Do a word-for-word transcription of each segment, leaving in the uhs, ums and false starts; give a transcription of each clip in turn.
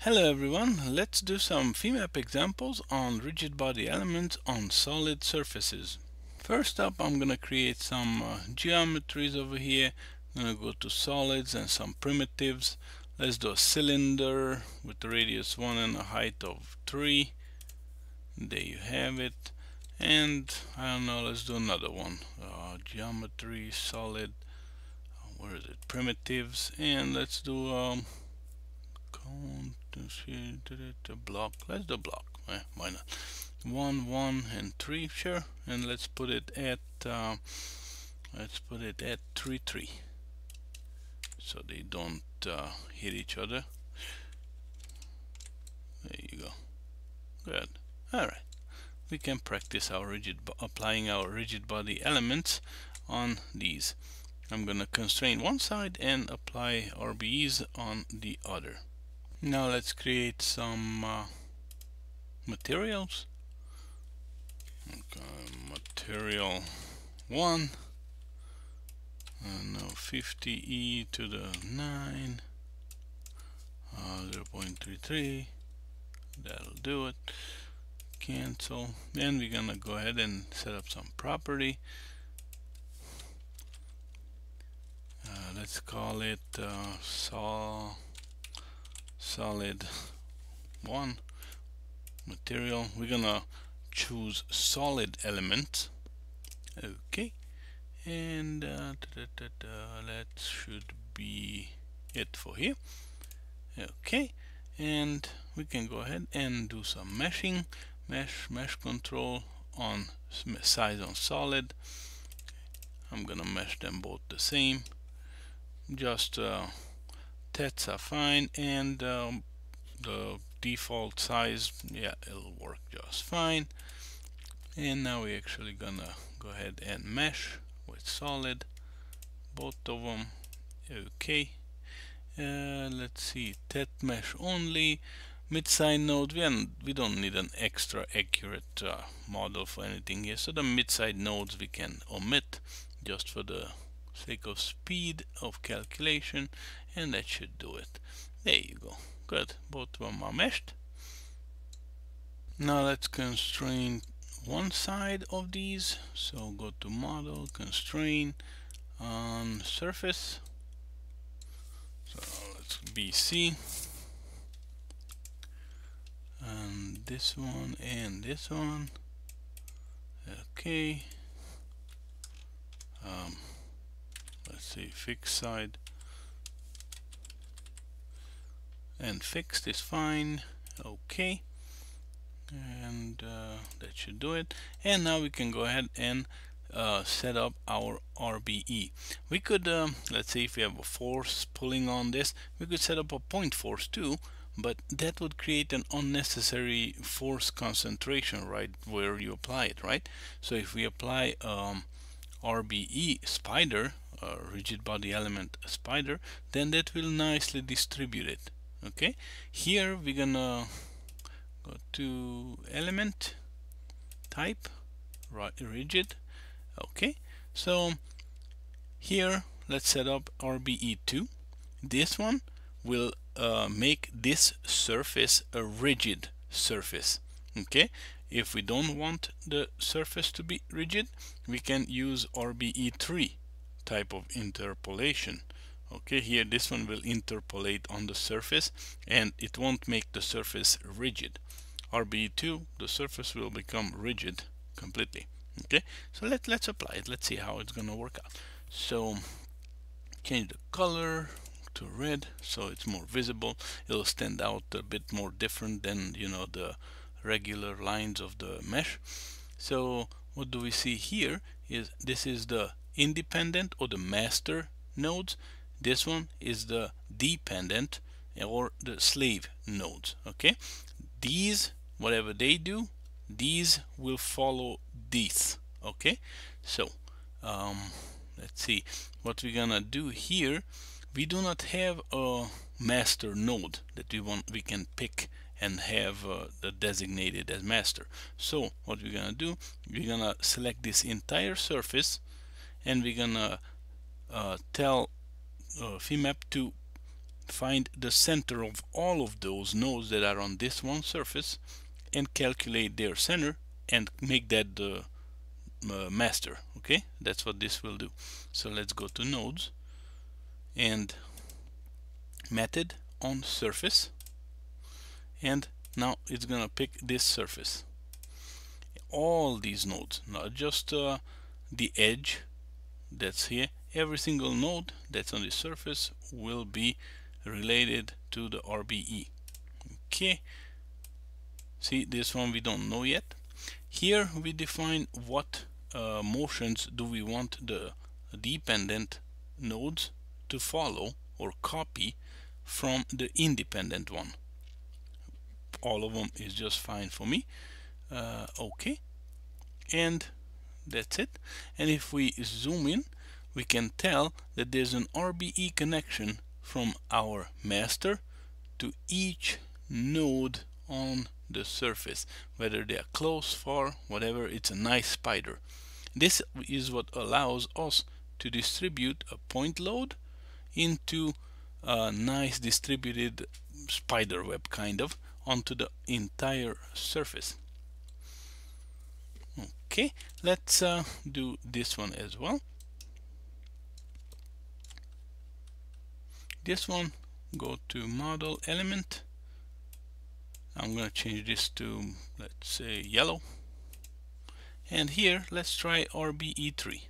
Hello everyone, let's do some FEMAP examples on rigid body elements on solid surfaces. First up, I'm gonna create some uh, geometries over here. I'm gonna go to solids and some primitives. Let's do a cylinder with a radius one and a height of three. There you have it. And I don't know, let's do another one. Uh, geometry, solid, where is it? Primitives, and let's do um, cone. The block. Let's do block. Eh, why not? One, one, and three. Sure. And let's put it at uh, let's put it at three, three, so they don't uh, hit each other. There you go. Good. All right. We can practice our rigid bo applying our rigid body elements on these. I'm gonna constrain one side and apply R B Es on the other. Now let's create some uh, materials. Okay, material one, uh, no, fifty e to the nine, uh, zero point three three, that'll do it. Cancel. Then we're gonna go ahead and set up some property. Uh, let's call it uh, sol solid one material. We're gonna choose solid element. Okay, and uh, da, da, da, da, that should be it for here. Okay, and we can go ahead and do some meshing. Mesh, mesh control on size on solid. I'm gonna mesh them both the same. Just uh, tats are fine, and um, the default size, yeah, it'll work just fine. And now we're actually gonna go ahead and mesh with solid, both of them. Okay, uh, let's see, tat mesh only. Mid-side node, we, we don't need an extra accurate uh, model for anything here, so the mid-side nodes we can omit just for the sake of speed of calculation, and that should do it. There you go. Good, both of them are meshed. Now let's constrain one side of these, so go to model, constrain on surface, so let's B C, and this one and this one. Okay, um, let's see, fixed side and fixed is fine. Okay, and uh, that should do it. And now we can go ahead and uh, set up our R B E. We could um, let's say if we have a force pulling on this, we could set up a point force too, but that would create an unnecessary force concentration right where you apply it, right? So if we apply um, R B E spider, uh, rigid body element spider, then that will nicely distribute it. Okay, here we're gonna go to element type rigid. Okay, so here let's set up R B E two. This one will Uh, make this surface a rigid surface. Okay, if we don't want the surface to be rigid, we can use R B E three type of interpolation. Okay, here this one will interpolate on the surface and it won't make the surface rigid. R B E two, the surface will become rigid completely. Okay, so let, let's apply it. Let's see how it's gonna work out. So change the color to red, so it's more visible. It'll stand out a bit more different than, you know, the regular lines of the mesh. So what do we see here is this is the independent or the master nodes. This one is the dependent or the slave nodes. Okay, these, whatever they do, these will follow these. Okay, so um, let's see what we're gonna do here. We do not have a master node that we want, we can pick and have uh, the designated as master. So what we're gonna do, we're gonna select this entire surface and we're gonna uh, tell uh, FEMAP to Find the center of all of those nodes that are on this one surface and calculate their center and make that the uh, master. Okay, that's what this will do. So let's go to nodes and method on surface, and now it's gonna pick this surface, all these nodes, not just uh, the edge that's here. Every single node that's on the surface will be related to the R B E. Okay, see, this one we don't know yet. Here we define what uh, motions do we want the dependent nodes to follow or copy from the independent one. All of them is just fine for me. Uh, okay, and that's it. And if we zoom in, we can tell that there's an R B E connection from our master to each node on the surface, whether they are close, far, whatever. It's a nice spider. This is what allows us to distribute a point load into a nice distributed spider web, kind of, onto the entire surface. Okay, let's uh, do this one as well. This one, go to model element. I'm going to change this to, let's say, yellow. And here, let's try R B E three,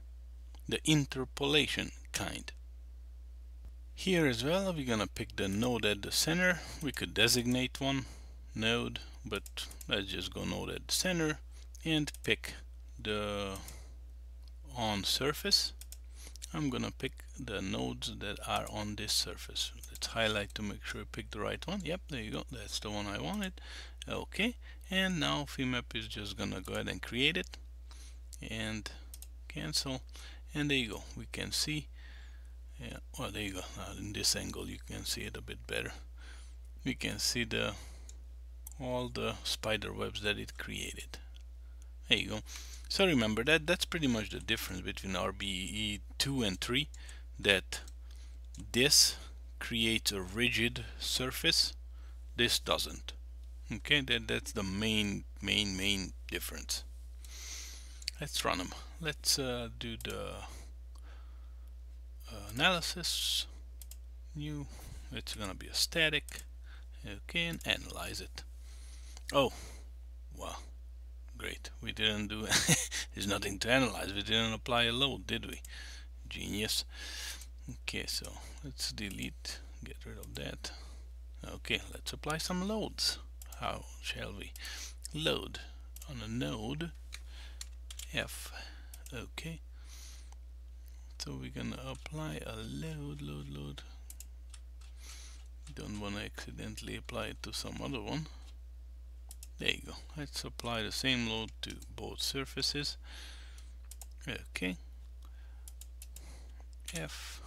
the interpolation kind. Here as well, we're going to pick the node at the center. We could designate one node, but let's just go node at the center and pick the on surface. I'm going to pick the nodes that are on this surface. Let's highlight to make sure we pick the right one. Yep, there you go. That's the one I wanted. Okay, and now FEMAP is just going to go ahead and create it and cancel. And there you go. We can see. Yeah, well, there you go. Now in this angle you can see it a bit better. We can see the all the spider webs that it created. There you go. So remember that that's pretty much the difference between R B E two and three, that this creates a rigid surface, this doesn't. Okay, that, that's the main main main difference. Let's run them. Let's uh, do the Uh, analysis, new, it's gonna be a static. You can analyze it. Oh, wow, great, we didn't do there's nothing to analyze, we didn't apply a load, did we? Genius. Okay, so let's delete, get rid of that. Okay, let's apply some loads. How shall we load on a node F? Okay, so we're gonna apply a load, load, load. Don't want to accidentally apply it to some other one. There you go. Let's apply the same load to both surfaces. Okay. F.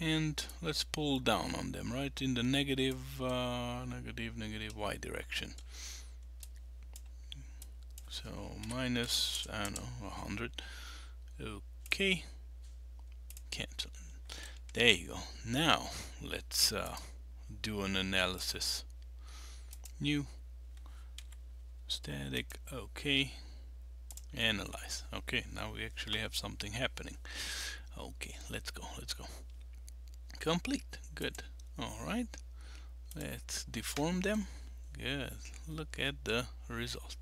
And let's pull down on them, right? In the negative, uh, negative, negative Y direction. So minus, I don't know, one hundred. Okay. Cancel. There you go. Now let's uh, do an analysis. New, static. Okay, analyze. Okay, now we actually have something happening. Okay, let's go. Let's go. Complete. Good. All right. Let's deform them. Good. Look at the result.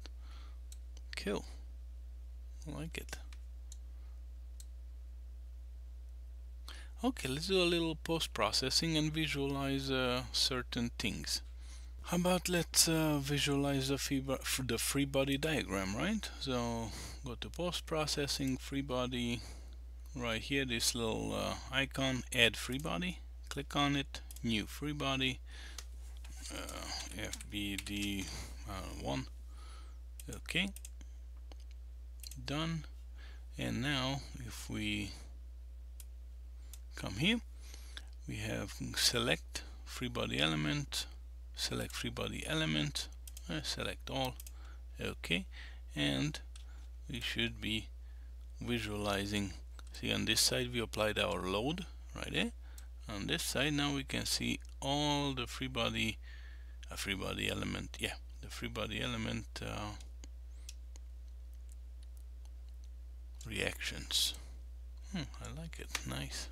Cool. Like it. Okay, let's do a little post-processing and visualize uh, certain things. How about let's uh, visualize the free, the free body diagram, right? So go to post-processing, free body, right here, this little uh, icon, add free body, click on it, new free body, uh, F B D one, okay, done. And now if we come here, we have select free body element, select free body element, uh, select all. Okay, and we should be visualizing. See, on this side we applied our load right there, on this side now we can see all the free body a uh, free body element yeah the free body element uh, reactions. Hmm, I like it. Nice.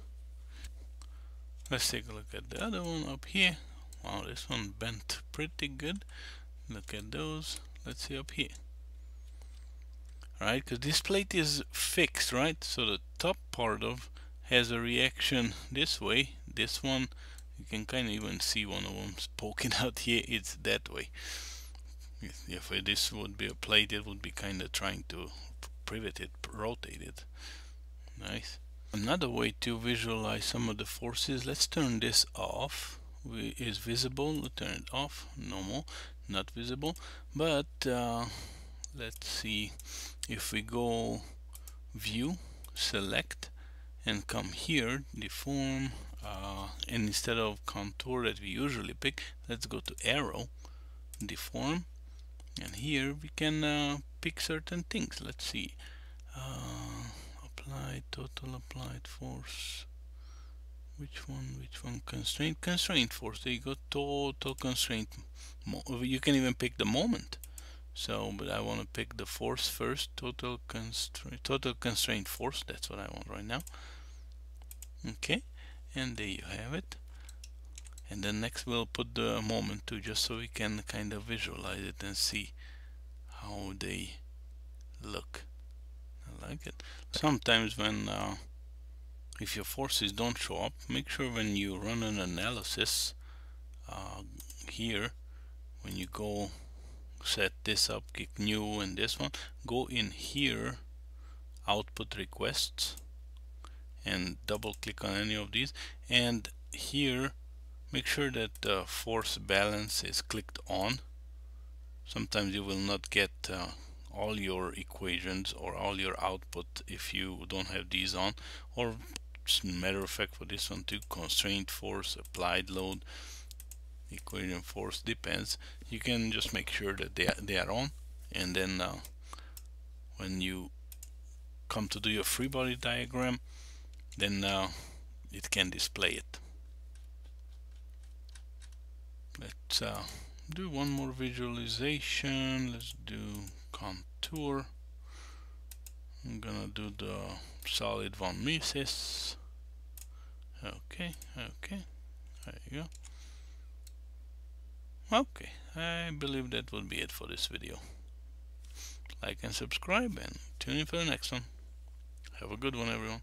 Let's take a look at the other one up here. Wow, this one bent pretty good. Look at those. Let's see up here. Right, because this plate is fixed, right? So the top part of has a reaction this way. This one, you can kind of even see one of them poking out here. It's that way. If this would be a plate, it would be kind of trying to pivot it, rotate it. Nice. Another way to visualize some of the forces, let's turn this off. We, is visible, we'll turn it off, no more, not visible. But uh, let's see, if we go view, select, and come here, deform, uh, and instead of contour that we usually pick, let's go to arrow, deform, and here we can uh, pick certain things. Let's see. Uh, Apply, total applied force. Which one? Which one? Constraint, constraint force. There you go. Total constraint. Mo you can even pick the moment. So, but I want to pick the force first. Total constraint. Total constraint force. That's what I want right now. Okay, and there you have it. And then next we'll put the moment too, just so we can kind of visualize it and see how they look. Like it. Sometimes when uh, if your forces don't show up, make sure when you run an analysis uh, here, when you go set this up, click new and this one, go in here, output requests, and double click on any of these, and here make sure that the uh, force balance is clicked on. Sometimes you will not get uh, all your equations or all your output if you don't have these on, or matter of fact for this one too, constraint force, applied load, equation force, depends. You can just make sure that they are, they are on, and then uh, when you come to do your free body diagram, then uh, it can display it. Let's uh, do one more visualization. Let's do contour. I'm gonna do the solid von Mises. Okay, okay, there you go. Okay, I believe that would be it for this video. Like and subscribe and tune in for the next one. Have a good one, everyone.